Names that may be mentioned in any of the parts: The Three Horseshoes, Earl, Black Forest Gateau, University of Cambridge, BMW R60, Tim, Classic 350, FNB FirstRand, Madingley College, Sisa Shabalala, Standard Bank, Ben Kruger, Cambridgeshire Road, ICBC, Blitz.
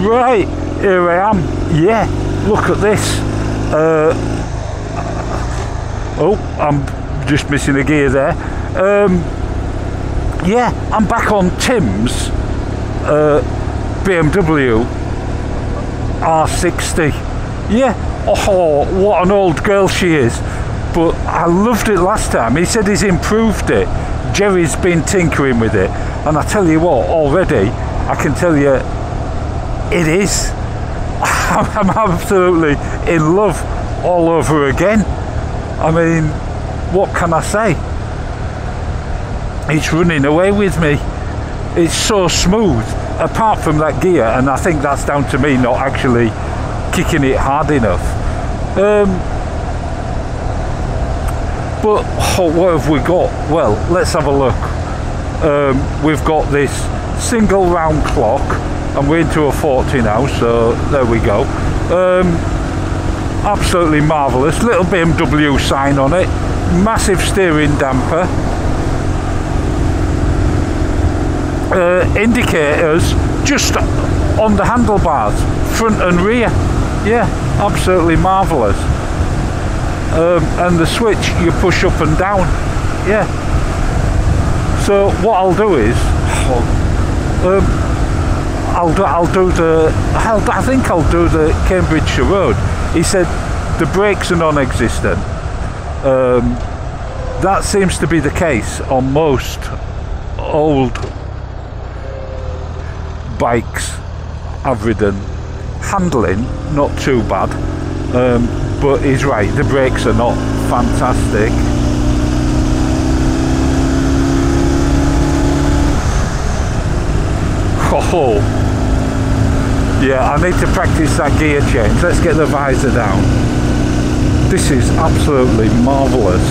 Right, here I am. Yeah, look at this. Oh, I'm just missing a gear there. Yeah, I'm back on Tim's BMW R60. Yeah, oh, what an old girl she is. But I loved it last time. He said he's improved it. Jerry's been tinkering with it. And I tell you what, already, I can tell you, it is. I'm absolutely in love all over again. I mean, what can I say? It's running away with me. It's so smooth, apart from that gear, and I think that's down to me not actually kicking it hard enough. But oh, what have we got? Well, let's have a look. We've got this single round clock, and we're into a 40 now, so there we go. Absolutely marvellous. Little BMW sign on it. Massive steering damper. Indicators just on the handlebars, front and rear. Yeah, absolutely marvellous. And the switch you push up and down. Yeah. So what I'll do is, I think I'll do the Cambridgeshire Road. He said the brakes are non-existent. That seems to be the case on most old bikes I've ridden. Handling, not too bad, but he's right, the brakes are not fantastic. Oh. Yeah, I need to practice that gear change. Let's get the visor down. This is absolutely marvellous.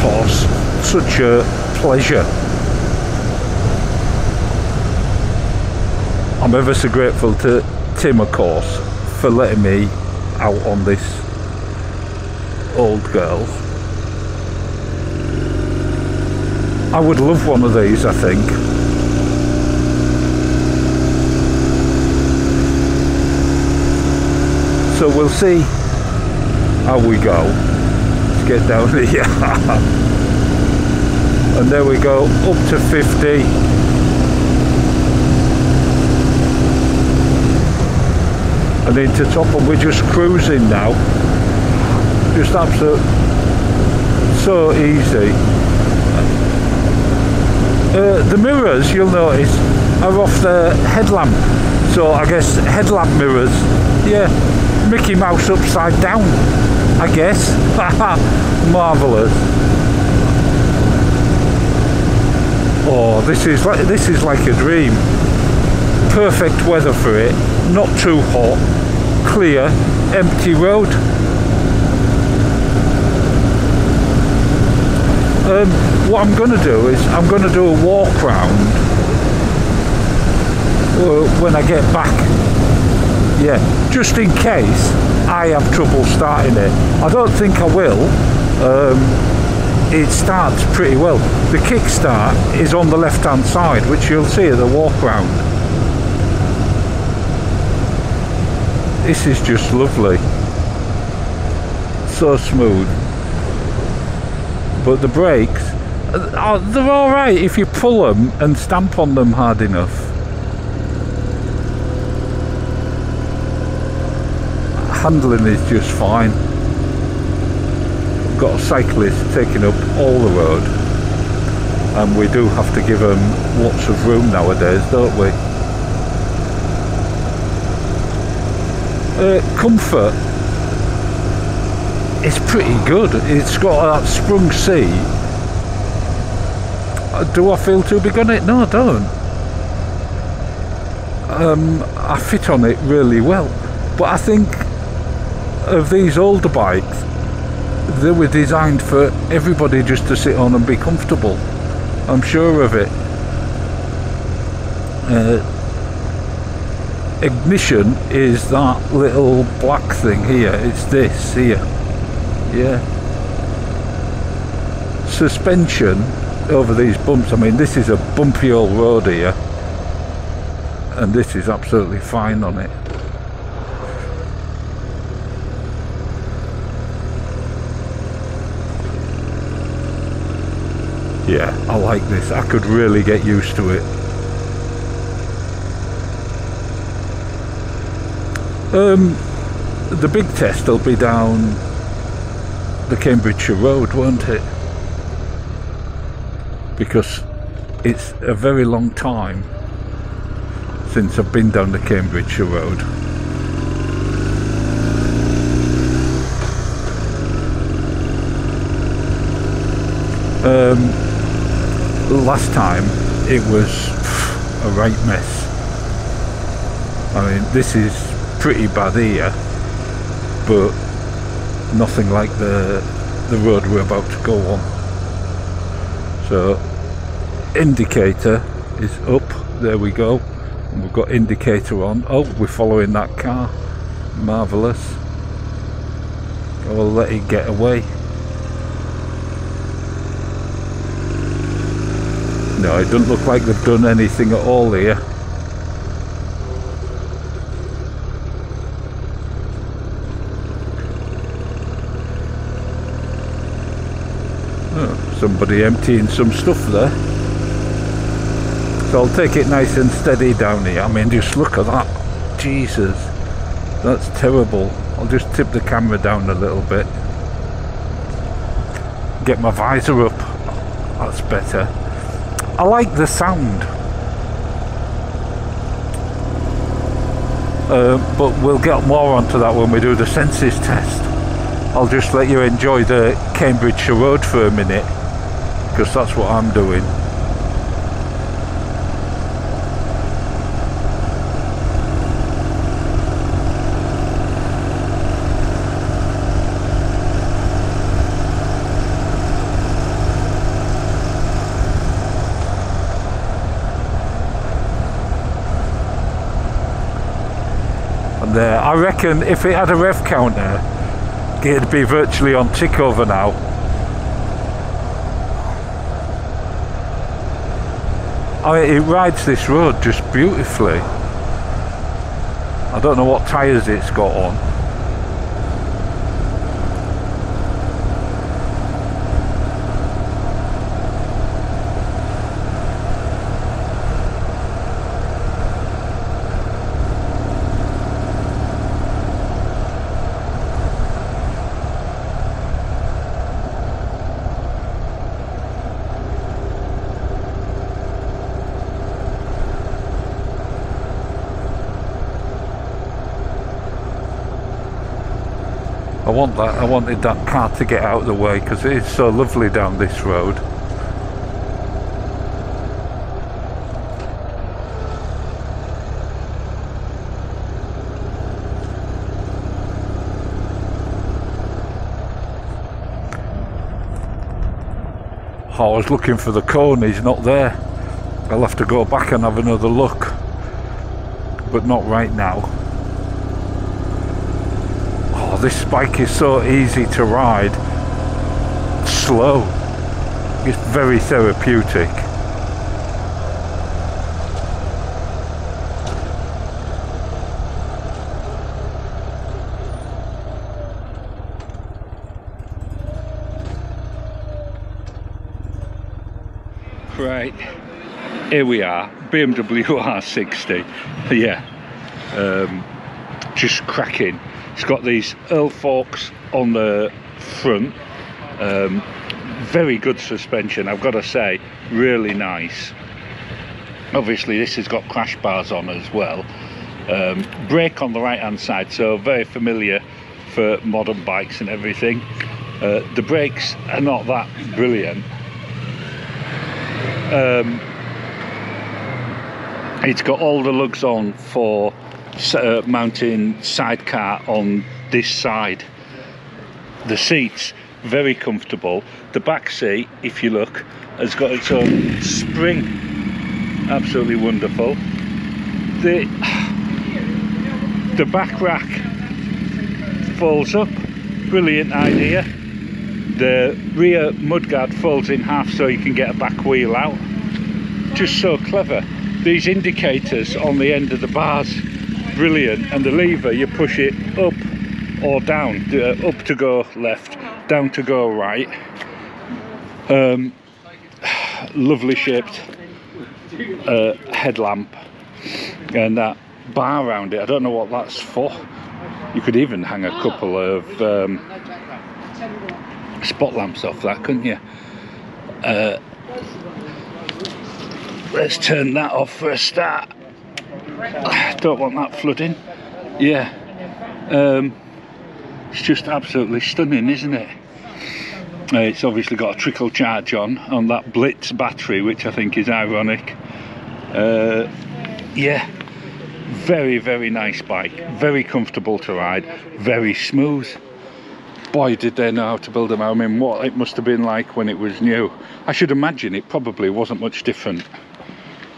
Horse, such a pleasure. I'm ever so grateful to Tim, of course, for letting me out on this old girl. I would love one of these, I think. So we'll see how we go. Let's get down here. And there we go, up to 50. And into top, and we're just cruising now. Just absolutely so easy. The mirrors, you'll notice, are off the headlamp. So I guess headlamp mirrors, yeah. Mickey Mouse upside down, I guess. Marvellous. Oh, this is like a dream. Perfect weather for it, not too hot, clear, empty road. What I'm going to do is I'm going to do a walk round when I get back. Yeah, just in case I have trouble starting it. I don't think I will. It starts pretty well. The kickstart is on the left hand side, which you'll see at the walk round. This is just lovely. So smooth. But the brakes, they're alright if you pull them and stamp on them hard enough. Handling is just fine. We've got a cyclist taking up all the road, and we do have to give them lots of room nowadays, don't we? Comfort is pretty good. It's got that sprung seat. Do I feel too big on it? No, I don't. I fit on it really well, but I think of these older bikes, they were designed for everybody just to sit on and be comfortable. I'm sure of it. Ignition is that little black thing here. It's this here. Yeah. Suspension over these bumps. I mean, this is a bumpy old road here. and this is absolutely fine on it. Yeah, I like this. I could really get used to it. The big test will be down the Cambridgeshire Road, won't it? Because it's a very long time since I've been down the Cambridgeshire Road. Last time it was a right mess. I mean, this is pretty bad here, but nothing like the road we're about to go on. So indicator is up, there we go, and we've got indicator on. Oh, we're following that car, marvellous. I will let it get away. No, it doesn't look like they've done anything at all here. Oh, somebody emptying some stuff there. So I'll take it nice and steady down here. I mean, just look at that. Jesus, that's terrible. I'll just tip the camera down a little bit. Get my visor up. That's better. I like the sound, but we'll get more onto that when we do the census test. I'll just let you enjoy the Cambridgeshire Road for a minute, because that's what I'm doing. There, I reckon if it had a rev counter, it'd be virtually on tick over now. I mean, it rides this road just beautifully. I don't know what tyres it's got on. I want that. I wanted that car to get out of the way because it is so lovely down this road. Oh, I was looking for the cone. He's not there. I'll have to go back and have another look, but not right now. This spike is so easy to ride, slow, it's very therapeutic. Right, here we are, BMW R60, yeah, just cracking. It's got these Earl forks on the front, very good suspension, I've got to say, really nice. Obviously this has got crash bars on as well, brake on the right hand side, so very familiar for modern bikes and everything. The brakes are not that brilliant. It's got all the lugs on for mounting sidecar on this side. The seats very comfortable. The back seat, if you look, has got its own spring. Absolutely wonderful. The back rack folds up, brilliant idea. The rear mudguard folds in half so you can get a back wheel out. Just so clever. these indicators on the end of the bars, brilliant. And the lever, you push it up or down, up to go left, down to go right. Lovely shaped headlamp, and that bar around it, I don't know what that's for. You could even hang a couple of spot lamps off that, couldn't you? Let's turn that off for a start. Don't want that flooding. Yeah, it's just absolutely stunning, isn't it? It's obviously got a trickle charge on that Blitz battery, which I think is ironic. Yeah, very, very nice bike, very comfortable to ride, very smooth. Boy, did they know how to build them. I mean, what it must have been like when it was new. I should imagine it probably wasn't much different,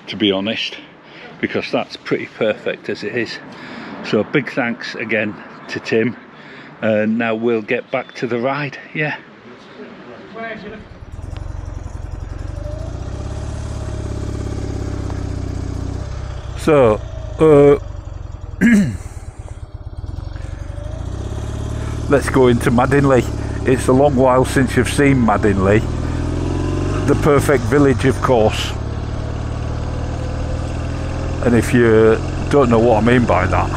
to be honest, because that's pretty perfect as it is. So big thanks again to Tim. Now we'll get back to the ride. Yeah. So, let's go into Madingley. It's a long while since you've seen Madingley. The perfect village, of course. And if you don't know what I mean by that,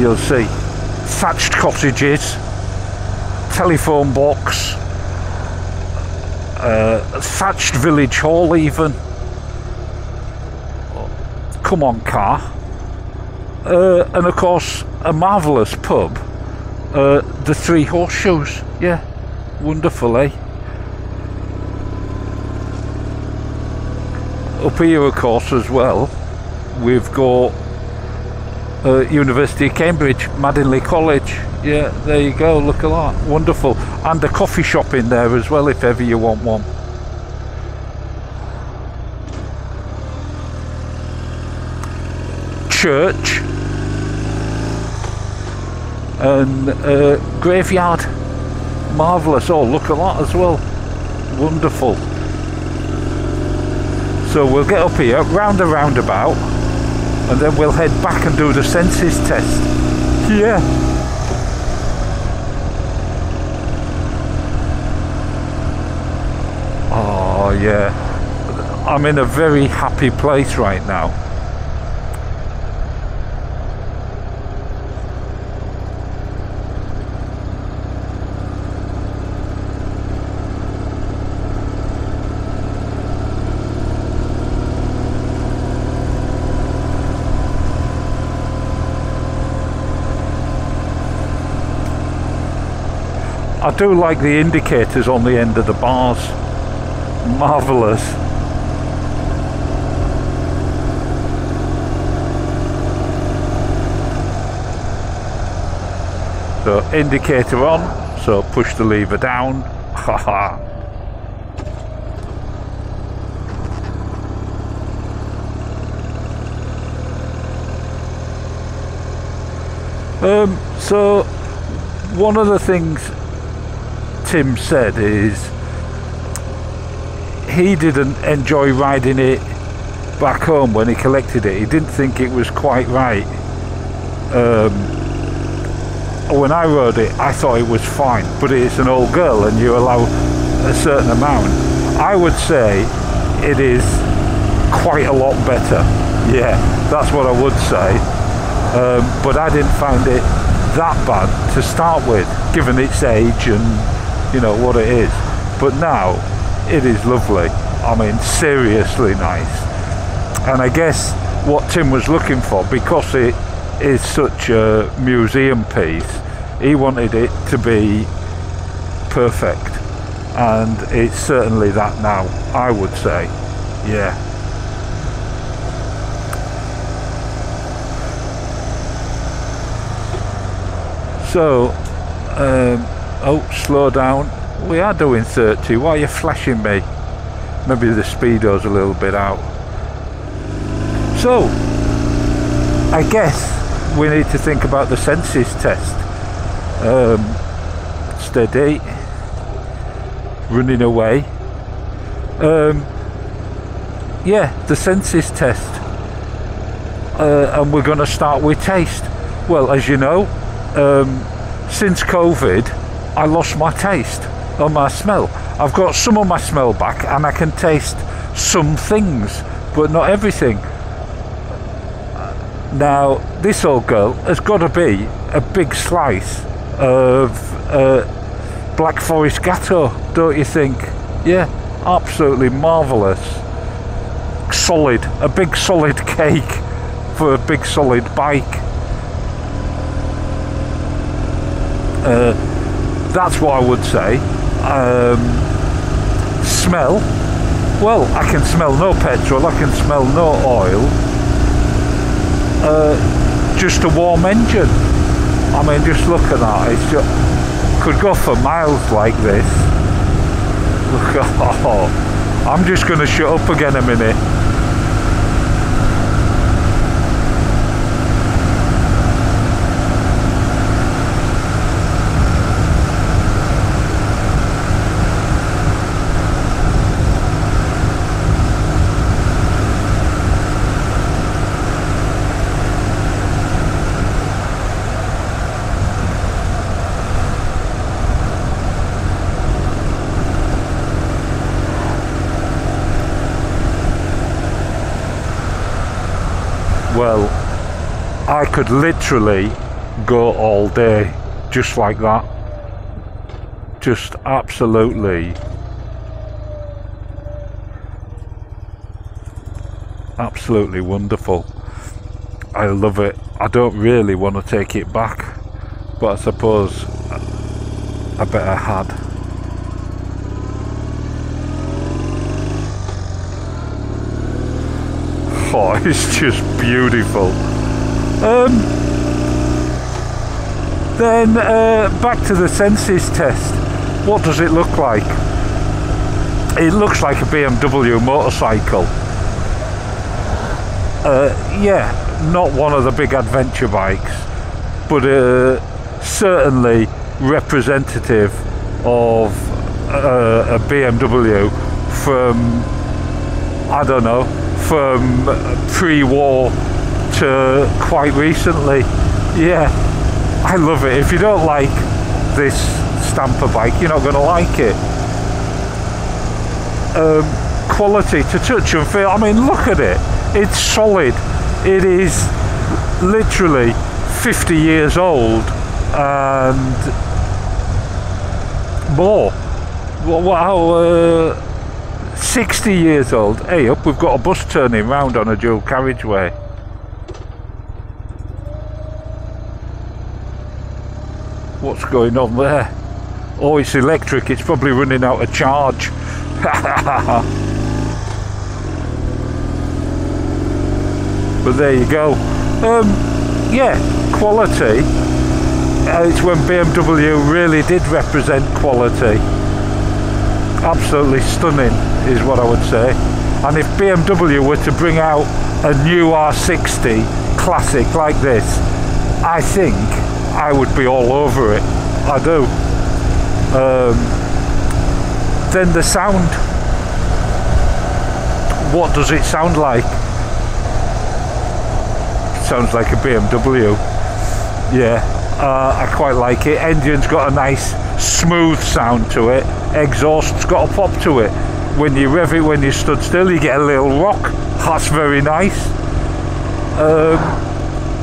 you'll see thatched cottages, telephone box, thatched village hall even. Come on, car. And of course, a marvellous pub, The Three Horseshoes. Yeah, wonderful, eh? Up here, of course, as well, we've got University of Cambridge, Madingley College. Yeah, there you go, look at that, wonderful. And a coffee shop in there as well, if ever you want one. Church and graveyard, marvellous. Oh, look at that as well, wonderful. So we'll get up here round a roundabout and then we'll head back and do the census test. Yeah, oh yeah, I'm in a very happy place right now. I do like the indicators on the end of the bars. Marvellous. So, indicator on, so push the lever down. Haha. So, one of the things Tim said is he didn't enjoy riding it back home when he collected it. He didn't think it was quite right. When I rode it, I thought it was fine, but it's an old girl and you allow a certain amount. I would say it is quite a lot better. Yeah, that's what I would say. But I didn't find it that bad to start with, given its age and you know what it is. But now it is lovely. I mean, seriously nice. And I guess what Tim was looking for, because it is such a museum piece, he wanted it to be perfect, and it's certainly that now, I would say. Yeah, so oh, slow down. We are doing 30. Why are you flashing me? Maybe the speedo's a little bit out. So, I guess we need to think about the census test. Steady. Running away. Yeah, the senses test. And we're going to start with taste. Well, as you know, since COVID, I lost my taste and my smell. I've got some of my smell back and I can taste some things, but not everything. Now, this old girl has got to be a big slice of Black Forest Gateau, don't you think? Yeah, absolutely marvellous. Solid, a big solid cake for a big solid bike. That's what I would say. Smell, well, I can smell no petrol, I can smell no oil, just a warm engine. I mean, just look at that, it's just, could go for miles like this. Look, oh, I'm just going to shut up again a minute. Well, I could literally go all day just like that, just absolutely wonderful. I love it. I don't really want to take it back, but I suppose I better had. Oh, it's just beautiful. Then back to the senses test. What does it look like? It looks like a BMW motorcycle. Yeah, not one of the big adventure bikes, but certainly representative of a BMW from, I don't know, from pre-war to quite recently. Yeah, I love it. If you don't like this stamper bike, you're not going to like it. Quality to touch and feel. I mean, look at it. It's solid. It is literally 50 years old and more. Wow. 60 years old. Hey up, we've got a bus turning round on a dual carriageway. What's going on there? Oh, it's electric, it's probably running out of charge. But there you go. Yeah, quality. It's when BMW really did represent quality. Absolutely stunning is what I would say. And if BMW were to bring out a new R60 classic like this, I think I would be all over it. I do. Then the sound. What does it sound like? It sounds like a BMW. Yeah, I quite like it. Engine's got a nice smooth sound to it. Exhaust's got a pop to it. When you rev it, when you stood still, you get a little rock. That's very nice.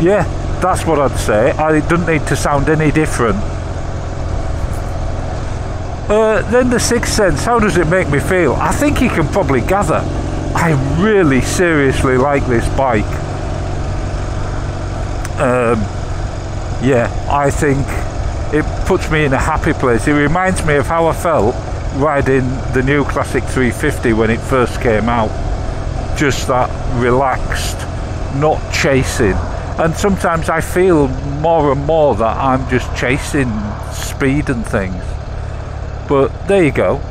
Yeah, that's what I'd say. It doesn't need to sound any different. Then the sixth sense. How does it make me feel? I think you can probably gather. I really seriously like this bike. Yeah, I think it puts me in a happy place. It reminds me of how I felt riding the new Classic 350 when it first came out. Just that relaxed, not chasing. And sometimes I feel more and more that I'm just chasing speed and things. But there you go.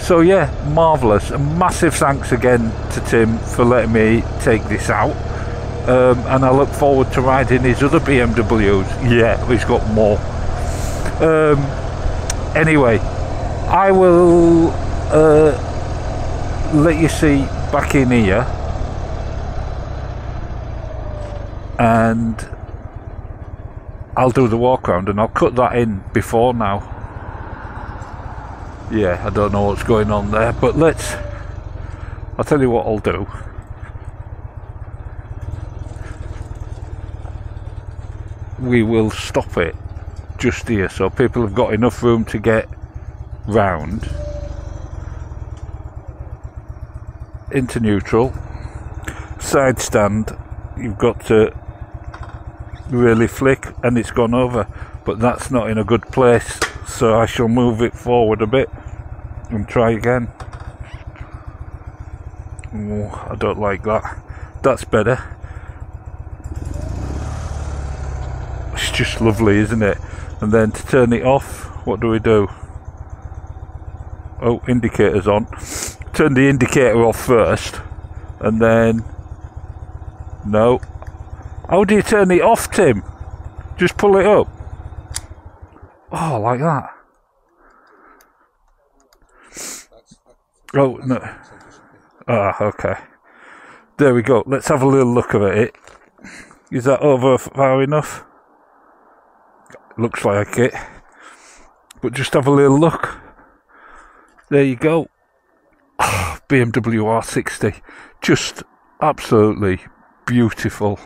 So yeah, marvellous. And massive thanks again to Tim for letting me take this out. And I look forward to riding his other BMWs. Yeah, he's got more. Anyway, I will let you see back in here and I'll do the walk around and I'll cut that in before now. Yeah, I don't know what's going on there, but I'll tell you what I'll do. We will stop it just here so people have got enough room to get round into neutral. Side stand, you've got to really flick, and it's gone over, but that's not in a good place, so I shall move it forward a bit and try again. Oh, I don't like that. That's better. It's just lovely, isn't it? And then to turn it off, what do we do? Oh, indicator's on. Turn the indicator off first, and then no. How do you turn it off, Tim? Just pull it up. Oh, like that. Oh, no. Ah, okay. There we go. Let's have a little look at it. Is that over far enough? Looks like it. But just have a little look. There you go. Oh, BMW R60. Just absolutely beautiful.